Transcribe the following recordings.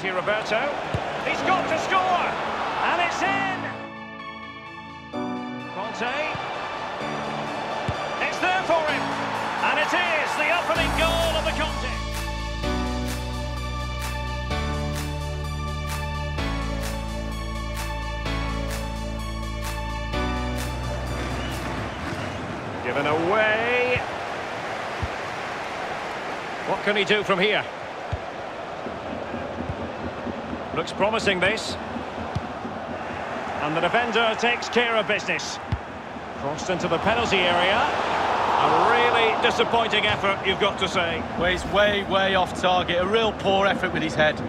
to Roberto. He's got to score! And it's in! Monte. It's there for him! And it is the opening goal of the contest! Given away. What can he do from here? Looks promising, this. And the defender takes care of business. Crossed into the penalty area. A really disappointing effort, you've got to say. Well, he's way off target. A real poor effort with his head.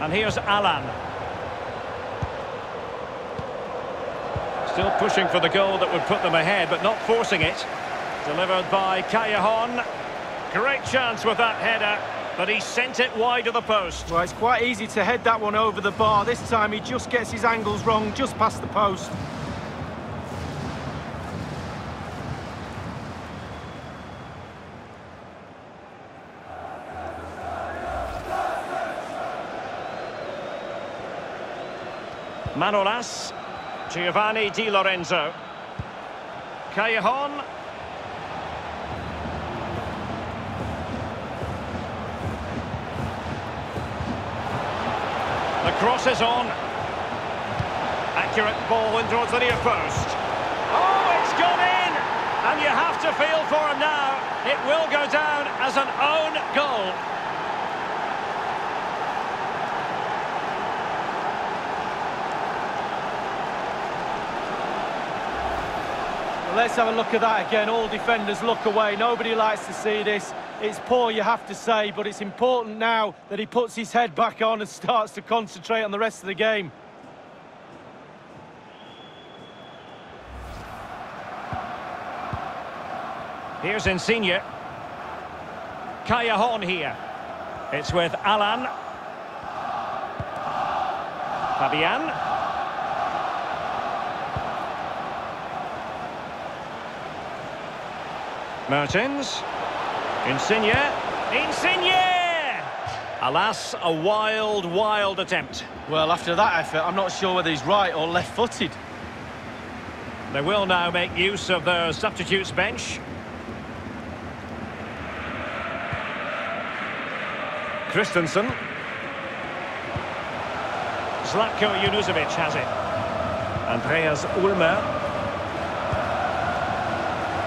And here's Alan. Still pushing for the goal that would put them ahead, but not forcing it. Delivered by Callejon. Great chance with that header, but he sent it wide of the post. Well, it's quite easy to head that one over the bar. This time he just gets his angles wrong, just past the post. Manolas, Giovanni Di Lorenzo, Callejon, the cross is on, accurate ball in towards the near post, oh, it's gone in, and you have to feel for him now, it will go down as an own goal. Let's have a look at that again. All defenders look away. Nobody likes to see this. It's poor, you have to say, but it's important now that he puts his head back on and starts to concentrate on the rest of the game. Here's Insigne. Callejon here. It's with Alan. Fabian. Martins, Insigne! Alas, a wild attempt. Well, after that effort, I'm not sure whether he's right or left-footed. They will now make use of their substitutes bench. Christensen. Zlatko Junuzovic has it. Andreas Ulmer.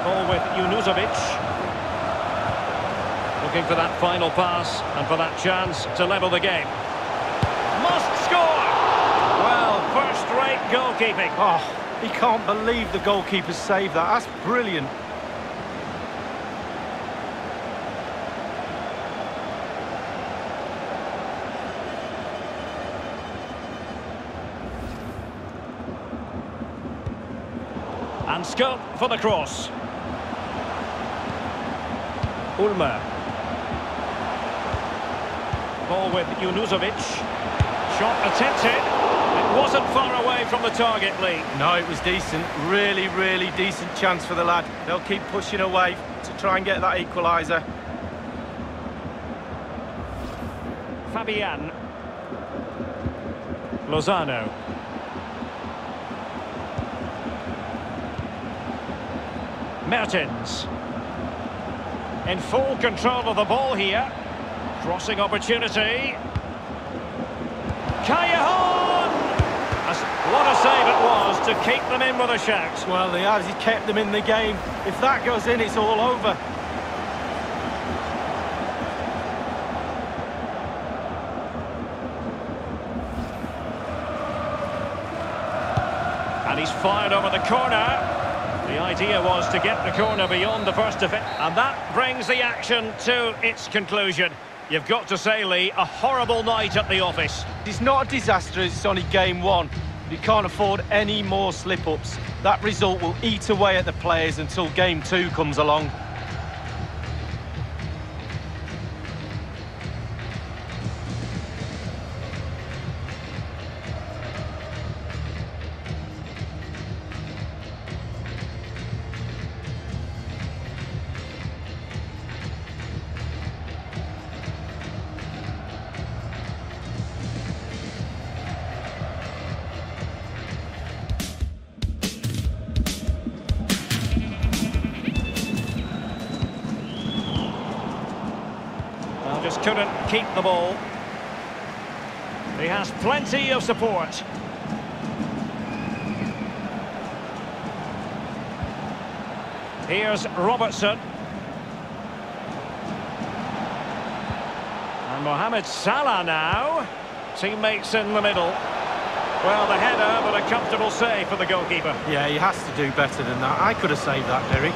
Ball with Junuzovic, looking for that final pass and for that chance to level the game. Must score! Well, first-rate goalkeeping. Oh, he can't believe the goalkeeper saved that. That's brilliant. And scope for the cross. Ulmer. Ball with Junuzovic. Shot attempted. It wasn't far away from the target, Lee. No, it was decent. Really decent chance for the lad. They'll keep pushing away to try and get that equaliser. Fabian. Lozano. Mertens. In full control of the ball here. Crossing opportunity. Callejon! What a save it was to keep them in with a shout. Well, they have. He kept them in the game. If that goes in, it's all over. And he's fired over the corner. The idea was to get the corner beyond the first defence. And that brings the action to its conclusion. You've got to say, Lee, a horrible night at the office. It's not a disaster, it's only game one. You can't afford any more slip-ups. That result will eat away at the players until game two comes along. Just couldn't keep the ball. He has plenty of support. Here's Robertson. And Mohamed Salah now. Teammates in the middle. Well, the header, but a comfortable save for the goalkeeper. Yeah, he has to do better than that. I could have saved that, Derek.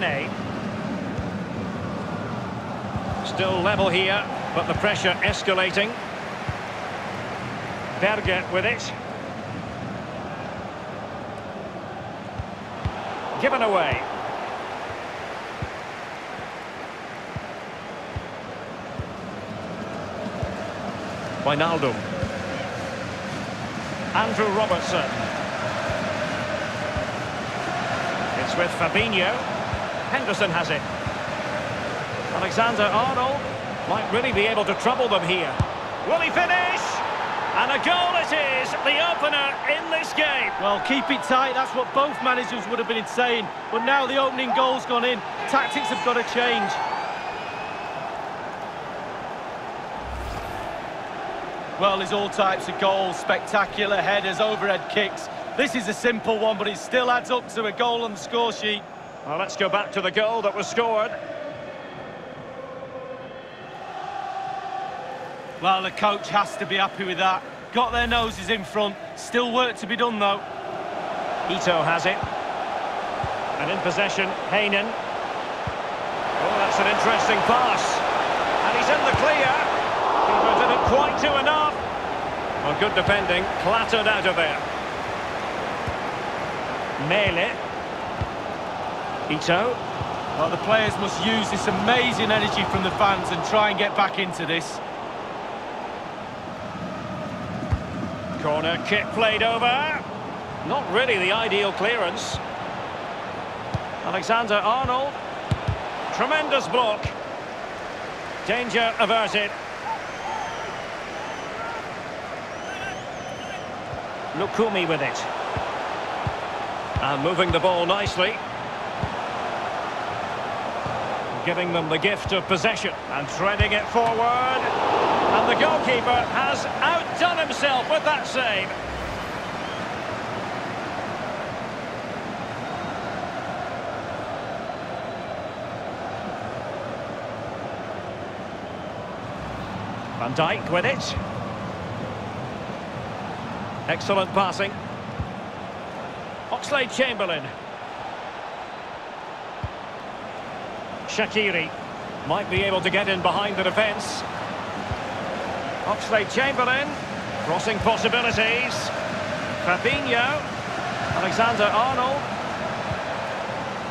Mane. Still level here, but the pressure escalating. Berger with it. Given away. Wijnaldum. Andrew Robertson. It's with Fabinho. Henderson has it. Alexander-Arnold might really be able to trouble them here. Will he finish? And a goal it is, the opener in this game. Well, keep it tight, that's what both managers would have been saying. But now the opening goal's gone in, tactics have got to change. Well, there's all types of goals, spectacular headers, overhead kicks. This is a simple one, but it still adds up to a goal on the score sheet. Well, let's go back to the goal that was scored. Well, the coach has to be happy with that. Got their noses in front. Still work to be done, though. Ito has it. And in possession, Haaland. Oh, that's an interesting pass. And he's in the clear. Keeper didn't quite do enough. Well, good defending. Clattered out of there. Mele. Ito. Well, the players must use this amazing energy from the fans and try and get back into this. Corner kick played over. Not really the ideal clearance. Alexander-Arnold. Tremendous block. Danger averted. Lukumi with it. And moving the ball nicely. Giving them the gift of possession. And threading it forward. And the goalkeeper has outdone himself with that save. Van Dijk with it. Excellent passing. Oxlade-Chamberlain. Shaqiri might be able to get in behind the defence. Oxlade-Chamberlain, crossing possibilities. Fabinho, Alexander-Arnold.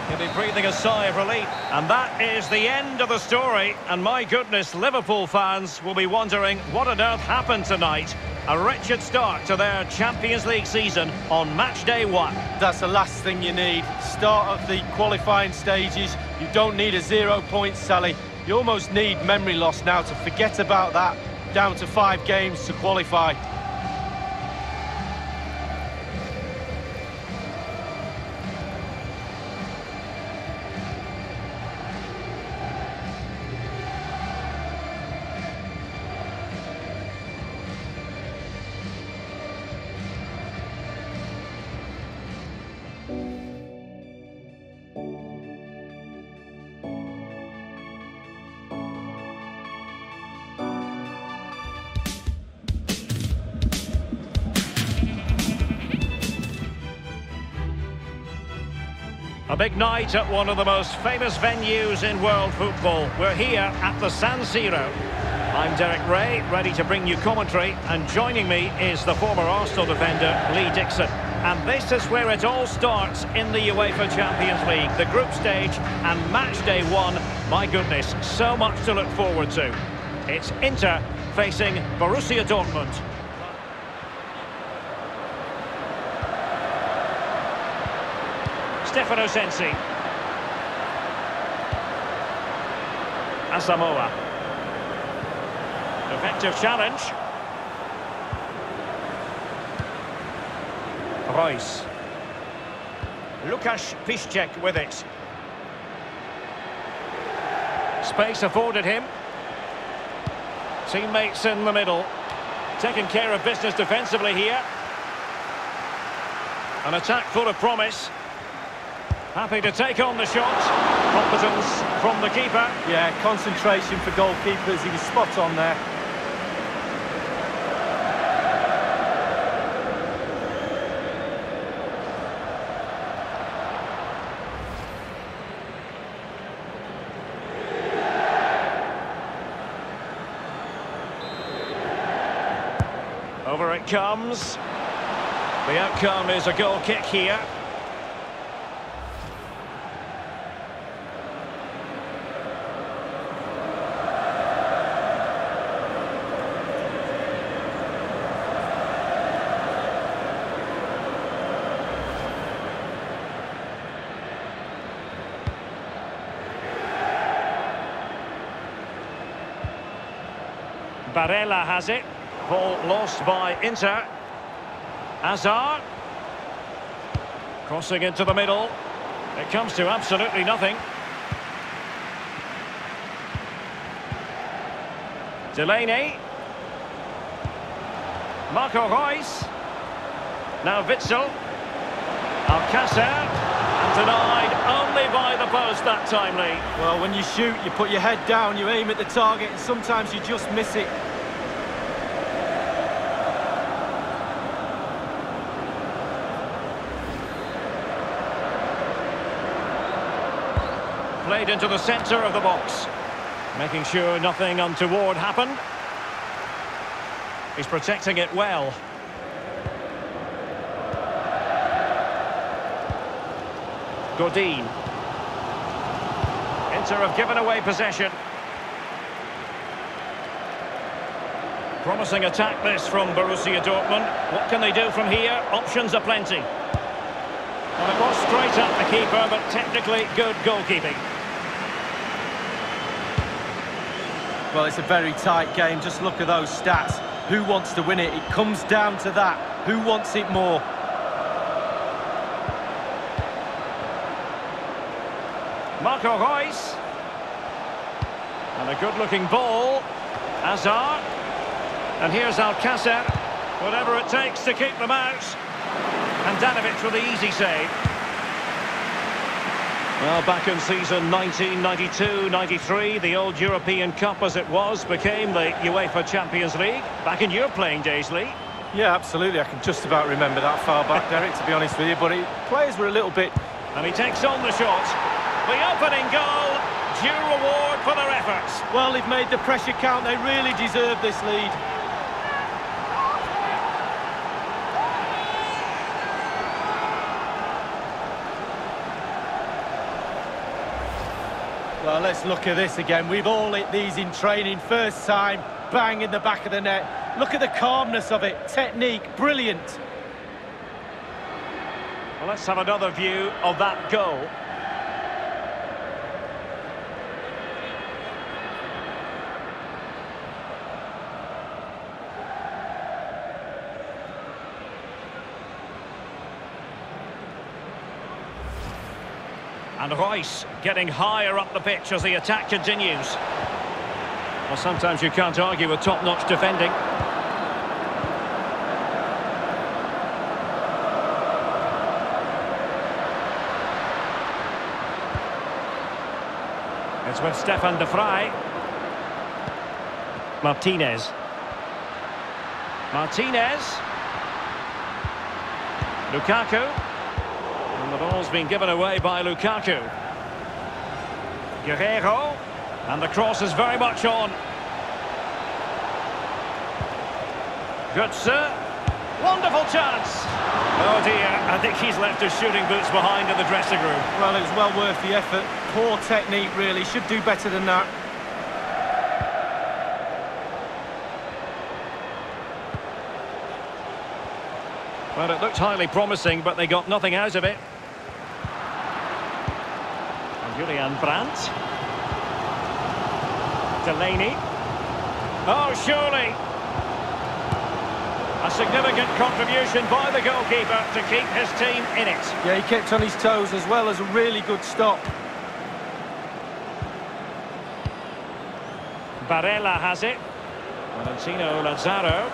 He'll be breathing a sigh of relief. And that is the end of the story. And my goodness, Liverpool fans will be wondering what on earth happened tonight. A wretched start to their Champions League season on match day one. That's the last thing you need. Start of the qualifying stages. You don't need a 0 point tally. You almost need memory loss now to forget about that. Down to 5 games to qualify. A big night at one of the most famous venues in world football. We're here at the San Siro. I'm Derek Ray, ready to bring you commentary, and joining me is the former Arsenal defender, Lee Dixon. And this is where it all starts in the UEFA Champions League, the group stage and match day one. My goodness, so much to look forward to. It's Inter facing Borussia Dortmund. Stefano Sensi. Asamoah. Effective challenge. Reus. Lukasz Piszczek with it. Space afforded him. Teammates in the middle. Taking care of business defensively here. An attack full of promise. Happy to take on the shot. Competence from the keeper. Yeah, concentration for goalkeepers. He was spot on there. Over it comes. The outcome is a goal kick here. Barella has it. Ball lost by Inter. Hazard. Crossing into the middle. It comes to absolutely nothing. Delaney. Marco Reus. Now Witzel. Alcácer. And denied only by the post that time, Lee. Well, when you shoot, you put your head down, you aim at the target, and sometimes you just miss it. Played into the centre of the box, making sure nothing untoward happened. He's protecting it well. Godin. Inter have given away possession. Promising attack this from Borussia Dortmund. What can they do from here? Options are plenty. And it was straight up the keeper, but technically good goalkeeping. Well, it's a very tight game. Just look at those stats. Who wants to win it? It comes down to that. Who wants it more? Marco Reus. And a good-looking ball. Hazard. And here's Alcácer. Whatever it takes to keep them out. And Danovic with the easy save. Well, back in season 1992-93, the old European Cup, as it was, became the UEFA Champions League. Back in your playing days, Lee. Yeah, absolutely. I can just about remember that far back, Derek, to be honest with you. But players were a little bit... And he takes on the shot. The opening goal, due reward for their efforts. Well, they've made the pressure count. They really deserve this lead. Well, let's look at this again. We've all hit these in training. First time, bang in the back of the net. Look at the calmness of it. Technique, brilliant. Well, let's have another view of that goal. And Reus getting higher up the pitch as the attack continues. Well, sometimes you can't argue with top-notch defending. It's with Stefan de Vrij. Martinez. Lukaku. And the ball's been given away by Lukaku. Guerreiro. And the cross is very much on. Good, sir. Wonderful chance. Oh, dear. I think he's left his shooting boots behind in the dressing room. Well, it was well worth the effort. Poor technique, really. Should do better than that. Well, it looked highly promising, but they got nothing out of it. And Julian Brandt. Delaney. Oh, surely. A significant contribution by the goalkeeper to keep his team in it. Yeah, he kept on his toes as well as a really good stop. Barella has it. Valentino Lazaro.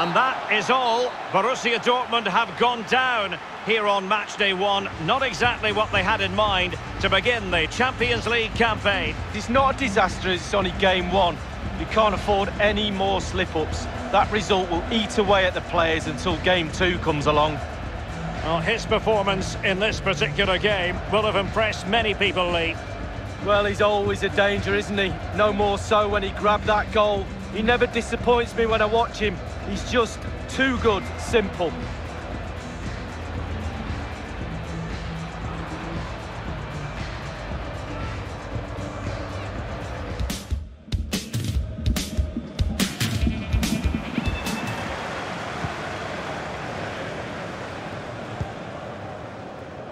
And that is all. Borussia Dortmund have gone down here on match day one. Not exactly what they had in mind to begin the Champions League campaign. It's not a disaster, it's only game one. You can't afford any more slip-ups. That result will eat away at the players until game two comes along. Well, his performance in this particular game will have impressed many people, Lee. Well, he's always a danger, isn't he? No more so when he grabbed that goal. He never disappoints me when I watch him. He's just too good, simple.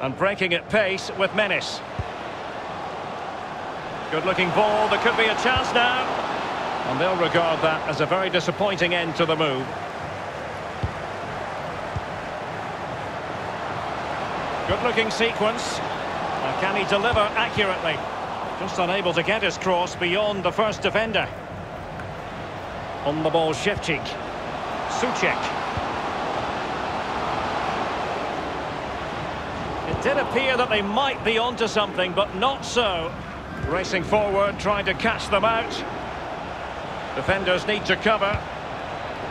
And breaking at pace with menace. Good-looking ball, there could be a chance now. And they'll regard that as a very disappointing end to the move. Good-looking sequence. And can he deliver accurately? Just unable to get his cross beyond the first defender. On the ball, Ševčík. Suchek. Did appear that they might be onto something, but not so. Racing forward, trying to catch them out. Defenders need to cover.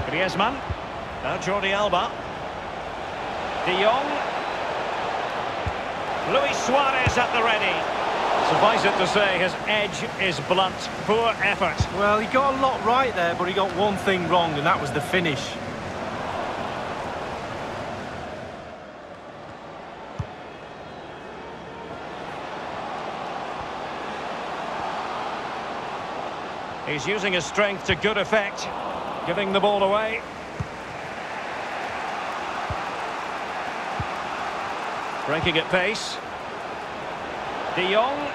Griezmann. Now Jordi Alba. De Jong. Luis Suarez at the ready. Suffice it to say, his edge is blunt. Poor effort. Well, he got a lot right there, but he got one thing wrong, and that was the finish. He's using his strength to good effect, giving the ball away. Breaking at pace. De Jong.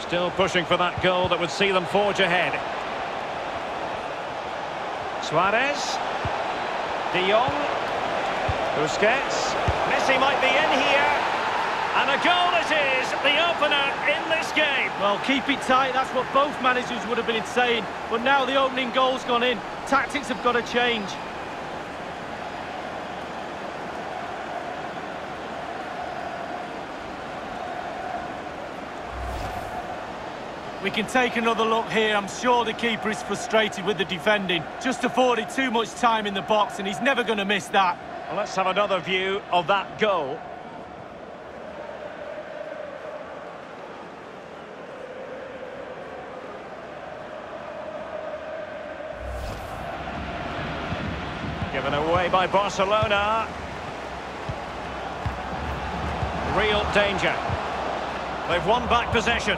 Still pushing for that goal that would see them forge ahead. Suarez. De Jong. Busquets. Messi might be in here. And a goal it is, the opener in this game. Well, keep it tight, that's what both managers would have been saying. But now the opening goal's gone in. Tactics have got to change. We can take another look here. I'm sure the keeper is frustrated with the defending. Just afforded too much time in the box, and he's never going to miss that. Well, let's have another view of that goal. Given away by Barcelona. Real danger. They've won back possession.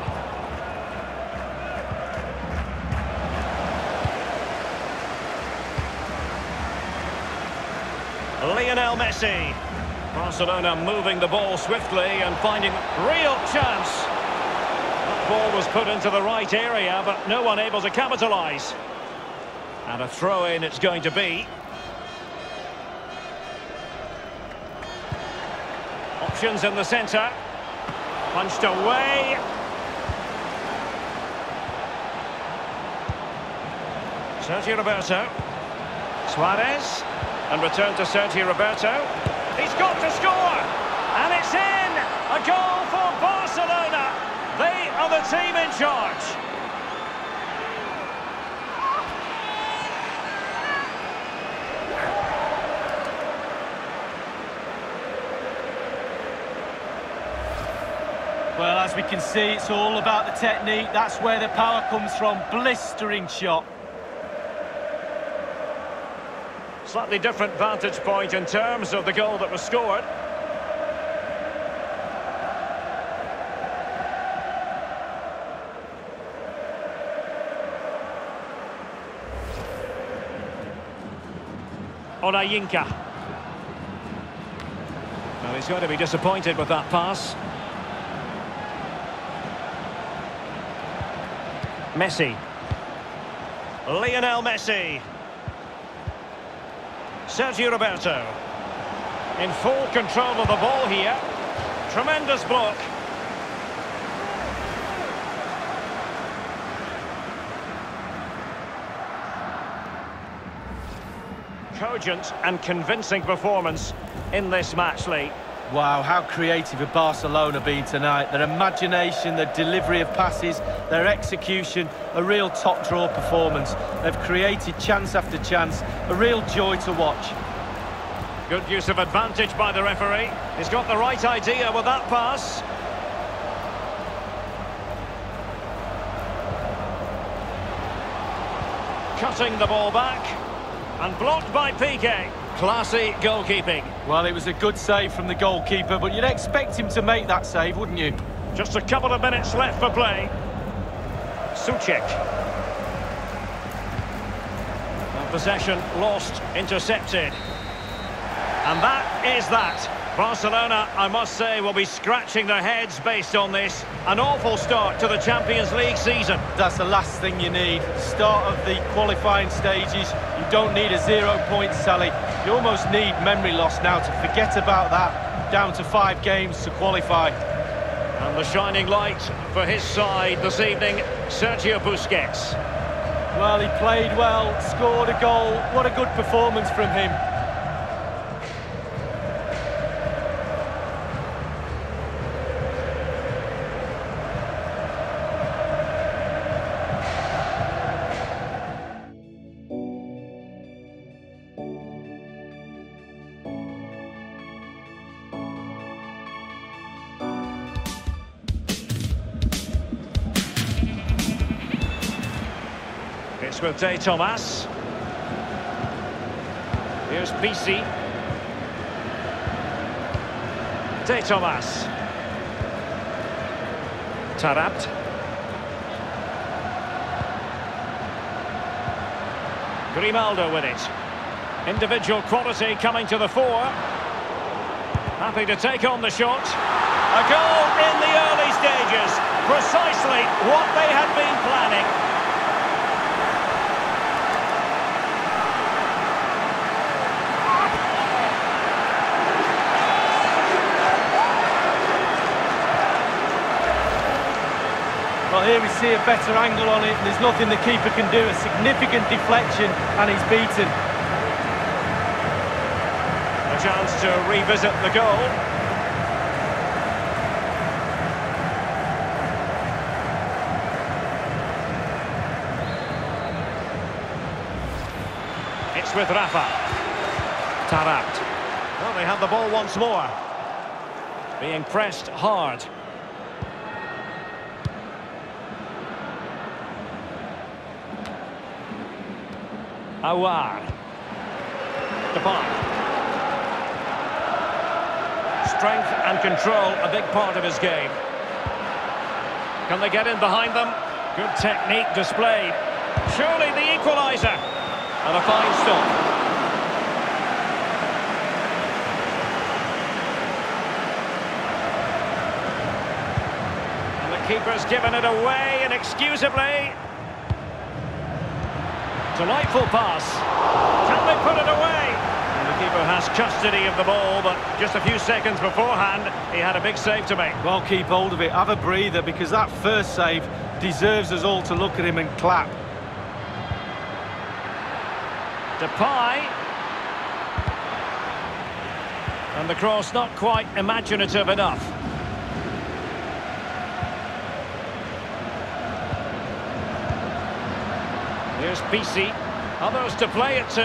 Lionel Messi. Barcelona moving the ball swiftly and finding real chance. That ball was put into the right area, but no one able to capitalise. And a throw-in it's going to be. Options in the centre. Punched away. Sergio Roberto. Suarez. And return to Sergio Roberto. He's got to score! And it's in! A goal for Barcelona! They are the team in charge. Well, as we can see, it's all about the technique. That's where the power comes from. Blistering shot. Slightly different vantage point in terms of the goal that was scored. Onayinka. Well, he's going to be disappointed with that pass. Messi. Lionel Messi. Sergio Roberto. In full control of the ball here. Tremendous block. Cogent and convincing performance in this match, Lee. Wow, how creative have Barcelona been tonight. Their imagination, their delivery of passes, their execution, a real top-draw performance. They've created chance after chance, a real joy to watch. Good use of advantage by the referee. He's got the right idea with that pass. Cutting the ball back and blocked by Piqué. Classy goalkeeping. Well, it was a good save from the goalkeeper, but you'd expect him to make that save, wouldn't you? Just a couple of minutes left for play. Suchek. The possession lost, intercepted. And that is that. Barcelona, I must say, will be scratching their heads based on this. An awful start to the Champions League season. That's the last thing you need. Start of the qualifying stages. You don't need a 0 point sally. You almost need memory loss now to forget about that. Down to 5 games to qualify. And the shining light for his side this evening, Sergio Busquets. Well, he played well, scored a goal. What a good performance from him. With De Tomas. Here's PC. De Tomas. Tarabt. Grimaldo with it. Individual quality coming to the fore. Happy to take on the shot. A goal in the early stages. Precisely what they had been planning. Well, here we see a better angle on it. There's nothing the keeper can do. A significant deflection, and he's beaten. A chance to revisit the goal. It's with Rafa. Tarabt. Well, they have the ball once more. Being pressed hard. Awar. Depay. Strength and control, a big part of his game. Can they get in behind them? Good technique displayed. Surely the equaliser. And a fine stop. And the keeper's given it away inexcusably. Delightful pass. Can they put it away? And the keeper has custody of the ball, but just a few seconds beforehand, he had a big save to make. Well, keep hold of it. Have a breather, because that first save deserves us all to look at him and clap. Depay. And the cross not quite imaginative enough. Here's BC, others to play it to,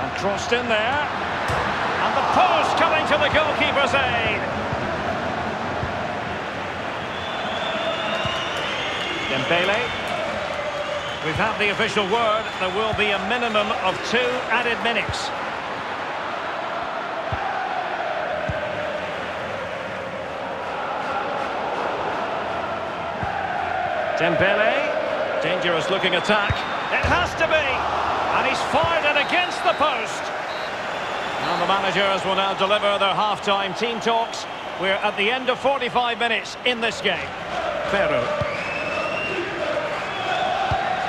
and crossed in there, and the post coming to the goalkeeper's aid. Dembele, we've had the official word, there will be a minimum of 2 added minutes. Dembele. Dangerous looking attack. It has to be. And he's fired it against the post. And the managers will now deliver their half-time team talks. We're at the end of 45 minutes in this game. Ferro.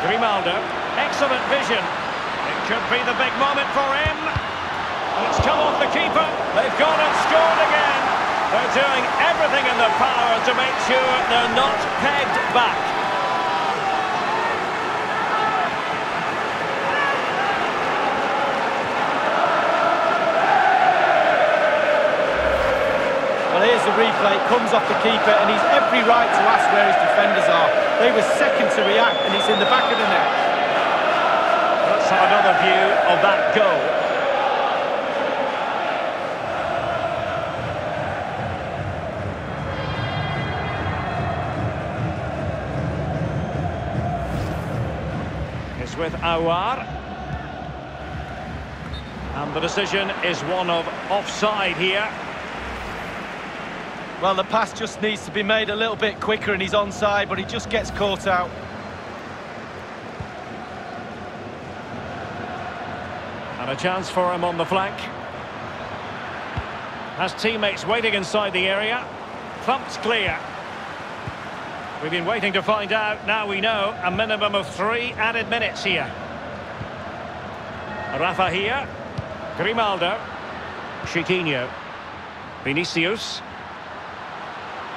Grimaldo. Excellent vision. It could be the big moment for him. And it's come off the keeper. They've gone and scored again. They're doing everything in their power to make sure they're not pegged back. Well, here's the replay. It comes off the keeper, and he's every right to ask where his defenders are. They were second to react, and he's in the back of the net. Let's have another view of that goal. With Awar, and the decision is one of offside here. Well, the pass just needs to be made a little bit quicker and he's onside, but he just gets caught out. And a chance for him on the flank. Has teammates waiting inside the area. Thumped clear. We've been waiting to find out, now we know, a minimum of 3 added minutes here. Rafa here, Grimaldo, Chiquinho, Vinicius.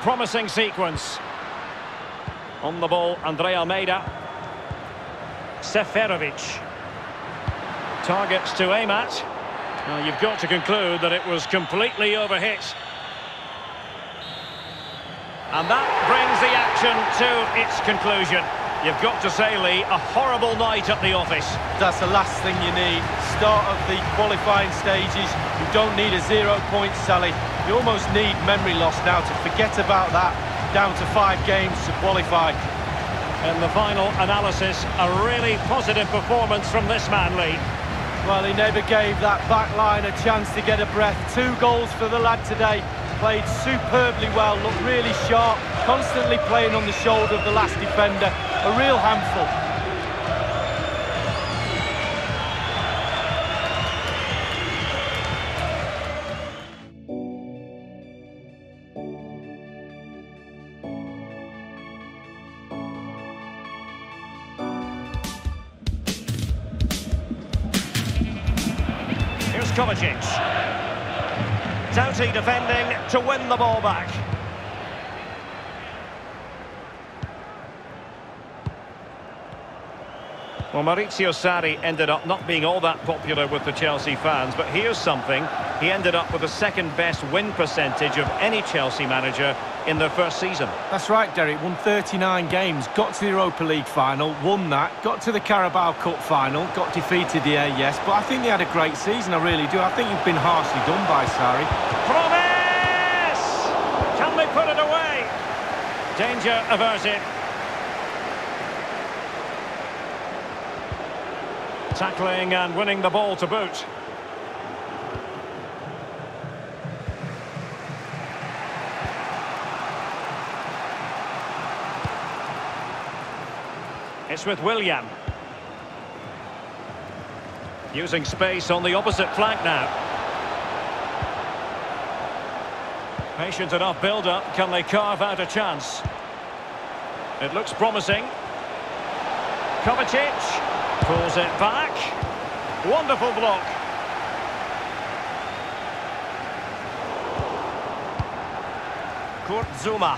Promising sequence. On the ball, Andre Almeida. Seferovic. Targets to aim at. Now you've got to conclude that it was completely overhit. And that brings the action to its conclusion. You've got to say, Lee, a horrible night at the office. That's the last thing you need. Start of the qualifying stages. You don't need a 0 point sally. You almost need memory loss now to forget about that. Down to 5 games to qualify. In the final analysis, a really positive performance from this man, Lee. Well, he never gave that back line a chance to get a breath. 2 goals for the lad today. Played superbly well, looked really sharp, constantly playing on the shoulder of the last defender. A real handful. Here's Kovacic. Doughty defending to win the ball back. Well, Maurizio Sarri ended up not being all that popular with the Chelsea fans, but here's something. He ended up with the second best win percentage of any Chelsea manager in their first season. That's right, Derek. Won 39 games, got to the Europa League final, won that, got to the Carabao Cup final, got defeated here, yes, but I think he had a great season, I really do. I think you've been harshly done by Sarri. Promise! Can they put it away? Danger averted. Tackling and winning the ball to boot. It's with William. Using space on the opposite flank now. Patient enough build-up. Can they carve out a chance? It looks promising. Kovacic pulls it back. Wonderful block. Kurt Zouma.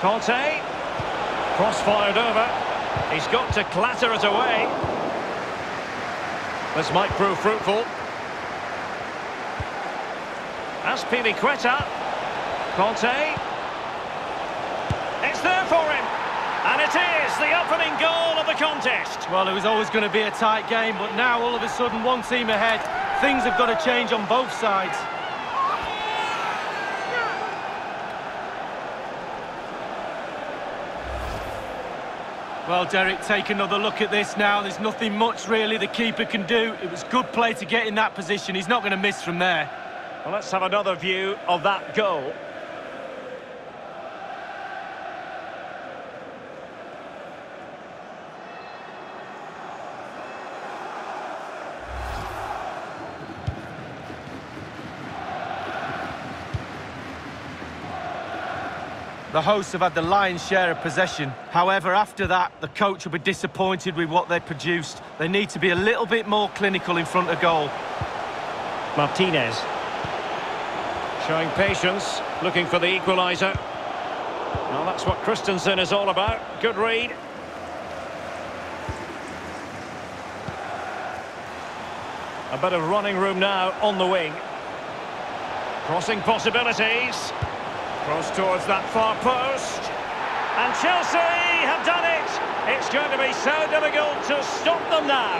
Conte, cross-fired over, he's got to clatter it away. This might prove fruitful. Aspilicueta, Conte, it's there for him, and it is the opening goal of the contest. Well, it was always going to be a tight game, but now all of a sudden one team ahead, things have got to change on both sides. Well, Derek, take another look at this now. There's nothing much, really, the keeper can do. It was good play to get in that position. He's not going to miss from there. Well, let's have another view of that goal. The hosts have had the lion's share of possession. However, after that, the coach will be disappointed with what they produced. They need to be a little bit more clinical in front of goal. Martinez. Showing patience, looking for the equaliser. Well, that's what Christensen is all about. Good read. A bit of running room now on the wing. Crossing possibilities. Cross towards that far post, and Chelsea have done it. It's going to be so difficult to stop them now.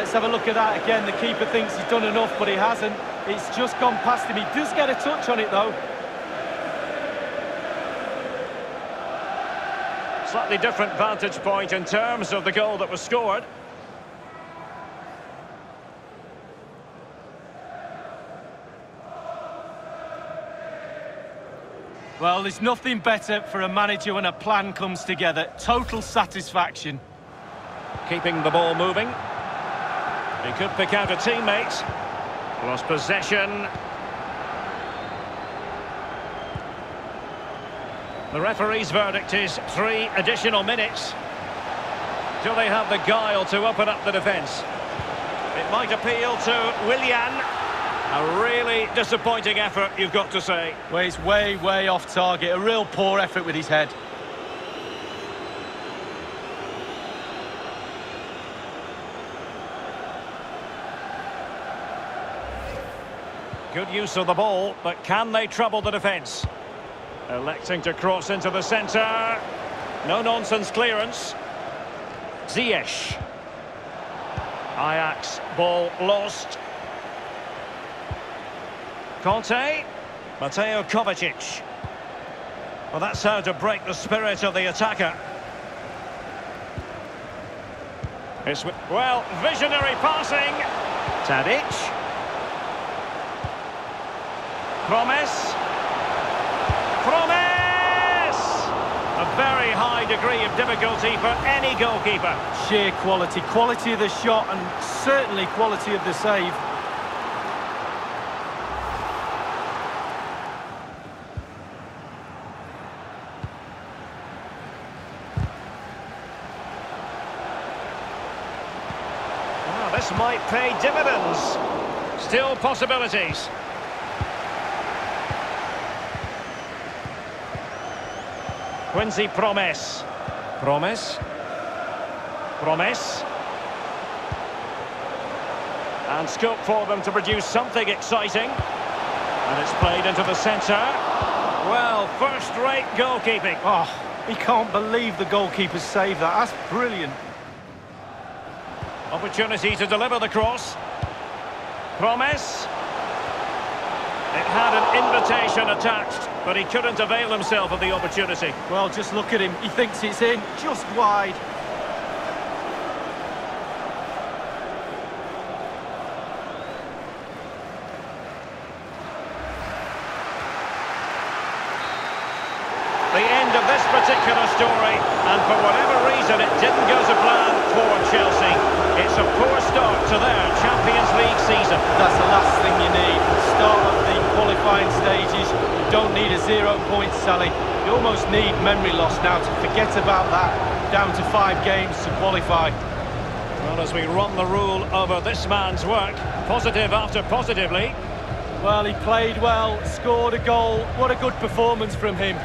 Let's have a look at that again. The keeper thinks he's done enough, but he hasn't. It's just gone past him. He does get a touch on it, though. Slightly different vantage point in terms of the goal that was scored. Well, there's nothing better for a manager when a plan comes together. Total satisfaction. Keeping the ball moving. He could pick out a teammate. Lost possession. The referee's verdict is 3 additional minutes. Do they have the guile to open up the defence? It might appeal to Willian. A really disappointing effort, you've got to say. Well, he's way, way off target. A real poor effort with his head. Good use of the ball, but can they trouble the defence? Electing to cross into the centre. No-nonsense clearance. Ziyech. Ajax ball lost. Conte. Mateo Kovacic. Well, that's how to break the spirit of the attacker. It's, well, visionary passing. Tadic. Promise. Promise! A very high degree of difficulty for any goalkeeper. Sheer quality, quality of the shot and certainly quality of the save. Wow, this might pay dividends. Still possibilities. Quincy Promes. Promes. Promes. And scope for them to produce something exciting. And it's played into the centre. Well, first-rate goalkeeping. Oh, he can't believe the goalkeeper saved that. That's brilliant. Opportunity to deliver the cross. Promes. It had an invitation attached, but he couldn't avail himself of the opportunity. Well, just look at him. He thinks it's in, just wide. The end of this particular story, and for whatever reason, it didn't go to plan for Chelsea. It's a poor start to their Champions League season. That's the last thing you need. Start of the qualifying stages. You don't need a 0 point sally. You almost need memory loss now to forget about that. Down to 5 games to qualify. Well, as we run the rule over this man's work, positive after positively. Well, he played well, scored a goal. What a good performance from him.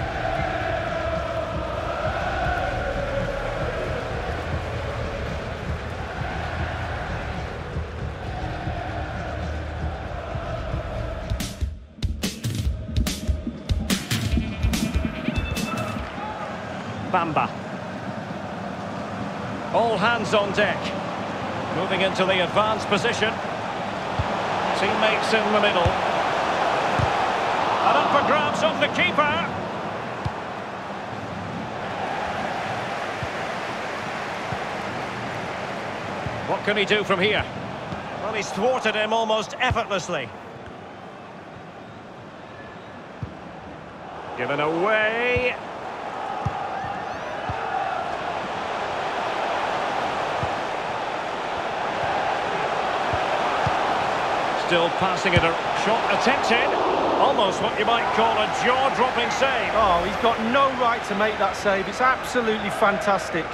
Bamba. All hands on deck. Moving into the advanced position. Teammates in the middle. And up for grabs off the keeper. What can he do from here? Well, he's thwarted him almost effortlessly. Given away. still passing it. A shot attempted. Almost what you might call a jaw-dropping save. Oh, he's got no right to make that save. It's absolutely fantastic.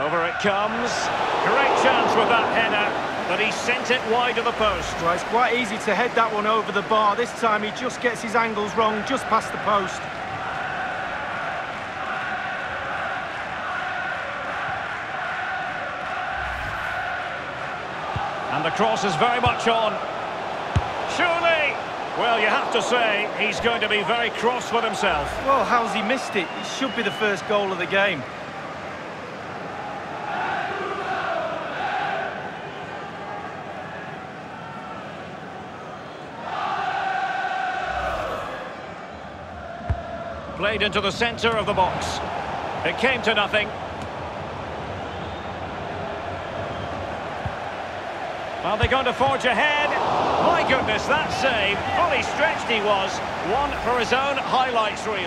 Over it comes. Great chance with that header, but he sent it wide of the post. Well, it's quite easy to head that one over the bar. This time he just gets his angles wrong, just past the post. And the cross is very much on. Surely! Well, you have to say, he's going to be very cross with himself. Well, how's he missed it? It should be the first goal of the game. Played into the centre of the box. It came to nothing. Are they going to forge ahead? My goodness, that save. Fully stretched he was. One for his own highlights reel.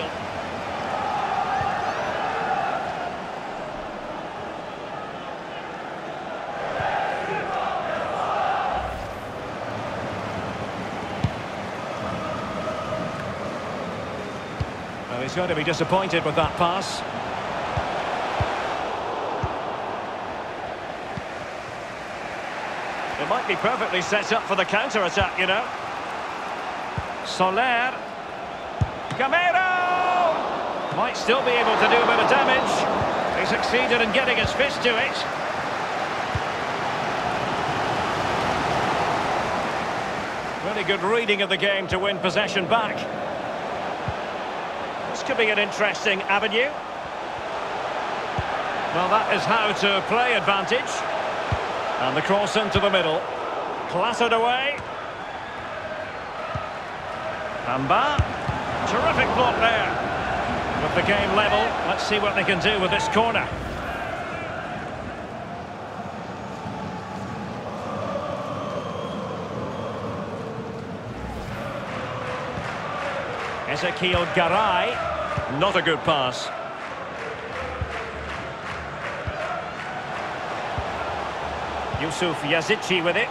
He's going to be disappointed with that pass. It might be perfectly set up for the counter-attack, you know. Soler. Gamero! Might still be able to do a bit of damage. He succeeded in getting his fist to it. Really good reading of the game to win possession back. Could be an interesting avenue. Well, that is how to play advantage. And the cross into the middle. Clattered away. Amba. Terrific block there. With the game level, let's see what they can do with this corner. Ezequiel Garay. Not a good pass. Yusuf Yazici with it.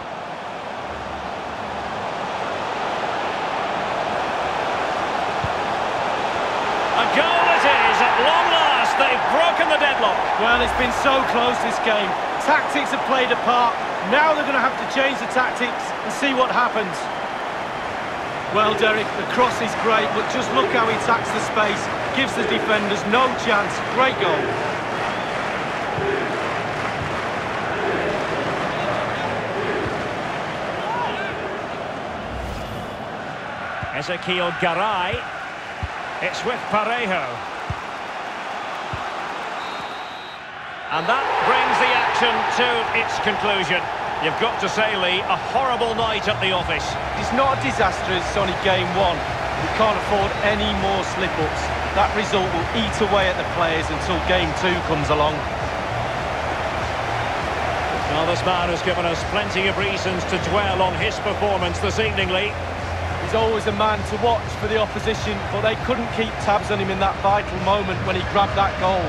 A goal it is, at long last. They've broken the deadlock. Well, it's been so close this game. Tactics have played a part. Now they're going to have to change the tactics and see what happens. Well, Derek, the cross is great, but just look how he attacks the space. Gives the defenders no chance. Great goal. Ezequiel Garay. It's with Parejo. And that brings the action to its conclusion. You've got to say, Lee, a horrible night at the office. It's not a disaster, it's only game one. We can't afford any more slip-ups. That result will eat away at the players until game two comes along. Now, this man has given us plenty of reasons to dwell on his performance this evening, Lee. He's always a man to watch for the opposition, but they couldn't keep tabs on him in that vital moment when he grabbed that goal.